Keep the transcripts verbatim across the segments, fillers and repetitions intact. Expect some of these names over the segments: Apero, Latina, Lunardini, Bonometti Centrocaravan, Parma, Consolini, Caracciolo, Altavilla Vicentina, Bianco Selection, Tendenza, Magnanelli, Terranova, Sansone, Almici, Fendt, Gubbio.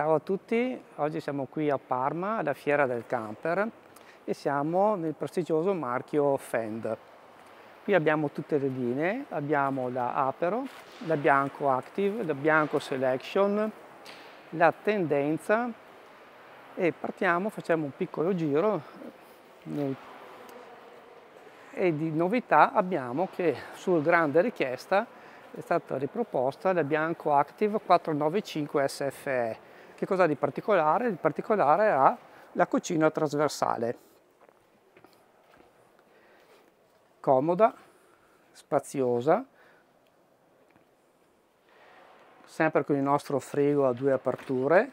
Ciao a tutti, oggi siamo qui a Parma alla Fiera del Camper e siamo nel prestigioso marchio Fendt. Qui abbiamo tutte le linee, abbiamo la Apero, la Bianco Active, la Bianco Selection, la Tendenza e partiamo, facciamo un piccolo giro nel... e di novità abbiamo che su grande richiesta è stata riproposta la Bianco Active quattrocentonovantacinque S F E. Che cosa ha di particolare? Di particolare ha la cucina trasversale, comoda, spaziosa, sempre con il nostro frigo a due aperture,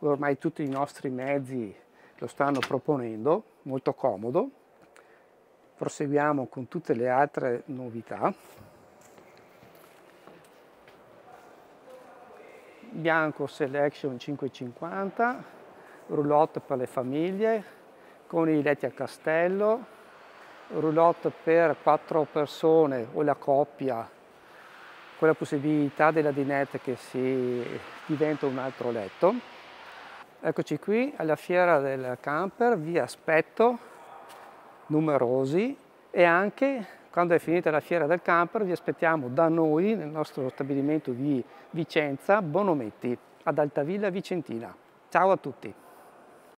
ormai tutti i nostri mezzi lo stanno proponendo, molto comodo. Proseguiamo con tutte le altre novità. Bianco Selection cinquecentocinquanta, roulotte per le famiglie, con i letti a castello, roulotte per quattro persone o la coppia, con la possibilità della dinetta che si diventa un altro letto. Eccoci qui alla Fiera del Camper, vi aspetto numerosi e anche quando è finita la Fiera del Camper vi aspettiamo da noi nel nostro stabilimento di Vicenza, Bonometti, ad Altavilla Vicentina. Ciao a tutti!